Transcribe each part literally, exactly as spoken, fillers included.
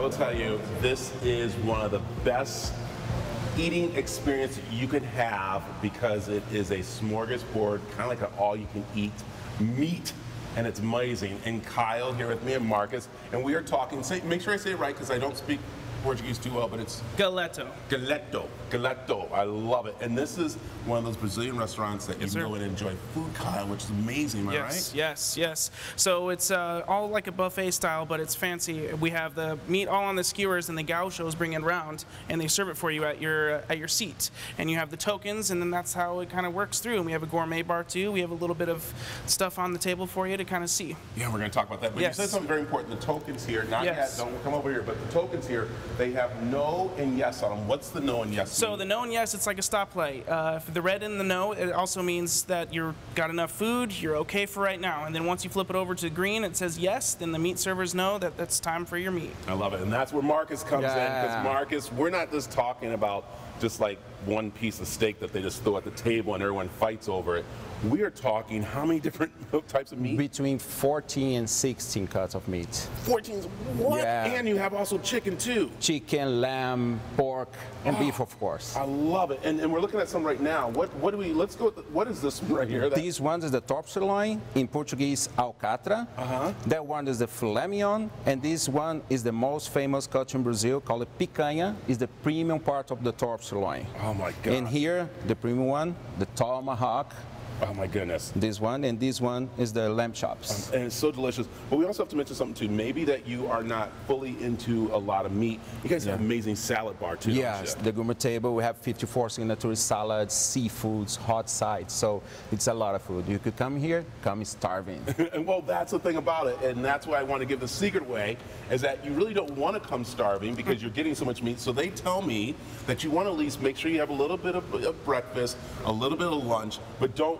I will tell you, this is one of the best eating experience you can have because it is a smorgasbord, kind of like an all-you-can-eat meat, and it's amazing. And Kyle here with me and Marcus, and we are talking, say, make sure I say it right because I don't speak Portuguese too well, but it's Galeto. Galeto. Galeto. I love it. And this is one of those Brazilian restaurants that yes, you sir. Know and enjoy food, Kyle, which is amazing, am yes, I right? Yes, yes, yes. So it's uh, all like a buffet style, but it's fancy. We have the meat all on the skewers, and the gauchos bring it around, and they serve it for you at your uh, at your seat. And you have the tokens, and then that's how it kind of works through. And we have a gourmet bar, too. We have a little bit of stuff on the table for you to kind of see. Yeah, we're going to talk about that. But yes. you said something very important, the tokens here. Not yes. yet, don't come over here, but the tokens here, they have no and yes on them. What's the no and yes? So mean? The no and yes, it's like a stoplight. Uh, if the red and the no, it also means that you've got enough food, you're okay for right now. And then once you flip it over to green, it says yes, then the meat servers know that that's time for your meat. I love it. And that's where Marcus comes yeah. in, because Marcus, we're not just talking about just like one piece of steak that they just throw at the table and everyone fights over it. We are talking how many different types of meat? Between fourteen and sixteen cuts of meat. fourteen? What? Yeah. And you have also chicken too. Chicken, lamb, pork, and oh, beef, of course. I love it. And, and we're looking at some right now. What What do we, let's go, what is this right here? These ones is the top sirloin, in Portuguese, alcatra. Uh-huh. That one is the filé mignon. And this one is the most famous cut in Brazil, called picanha. It's the premium part of the top sirloin. Oh my God. And here, the premium one, the tomahawk. Oh my goodness. This one and this one is the lamb chops. Um, and it's so delicious. But we also have to mention something too, maybe that you are not fully into a lot of meat. You guys yeah. have an amazing salad bar too. Yes, the gourmet table, we have fifty-four signature salads, seafoods, hot sides. So it's a lot of food. You could come here, come starving. And well, that's the thing about it. And that's why I want to give the secret away, is that you really don't want to come starving because you're getting so much meat. So they tell me that you want to at least make sure you have a little bit of, of breakfast, a little bit of lunch, but don't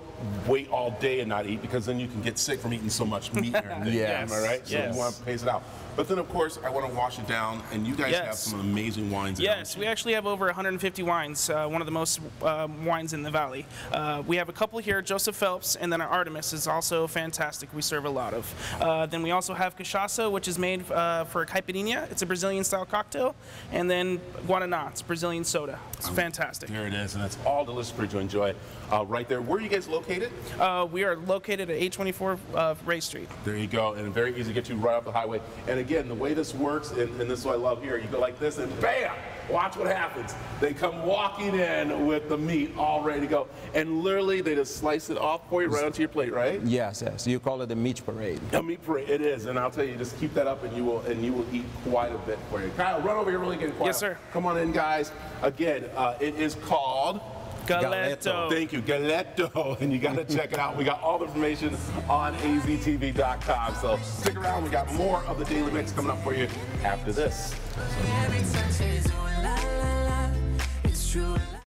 wait all day and not eat, because then you can get sick from eating so much meat. Yes. Yes. All right? So yes. you want to pace it out. But then, of course, I want to wash it down, and you guys yes. have some amazing wines. Yes, we actually have over one hundred fifty wines, uh, one of the most uh, wines in the valley. Uh, we have a couple here, Joseph Phelps, and then our Artemis is also fantastic. We serve a lot of. Uh, then we also have Cachaça, which is made uh, for caipirinha. It's a Brazilian-style cocktail. And then Guaraná, it's Brazilian soda. It's um, fantastic. There it is, and it's all delicious for you to enjoy uh, right there. Where are you guys located? Uh, we are located at eight twenty-four uh, Ray Street. There you go, and very easy to get you right off the highway. And again, the way this works, and, and this is what I love here, you go like this and bam, watch what happens. They come walking in with the meat all ready to go. And literally they just slice it off for you right onto your plate, right? Yes, yes. You call it the meat parade. A meat parade, it is. And I'll tell you, just keep that up and you will and you will eat quite a bit for you. Kyle, run over here really good, Kyle. Yes, sir. Come on in, guys. Again, uh, it is called Galeto. Thank you, Galeto. And you got to check it out. We got all the information on A Z T V dot com. So stick around. We got more of the Daily Mix coming up for you after this.